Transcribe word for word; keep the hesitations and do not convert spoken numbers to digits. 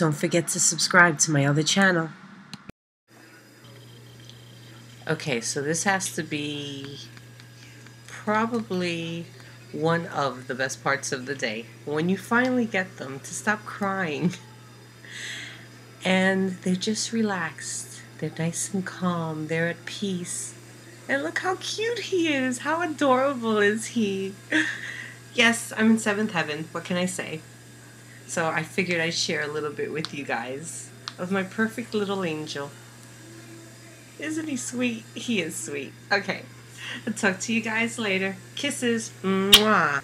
Don't forget to subscribe to my other channel. Okay, so this has to be probably one of the best parts of the day. When you finally get them to stop crying and they're just relaxed, they're nice and calm, they're at peace. And look how cute he is! How adorable is he? Yes, I'm in seventh heaven. What can I say? So I figured I'd share a little bit with you guys of my perfect little angel. Isn't he sweet? He is sweet. Okay. I'll talk to you guys later. Kisses. Mwah.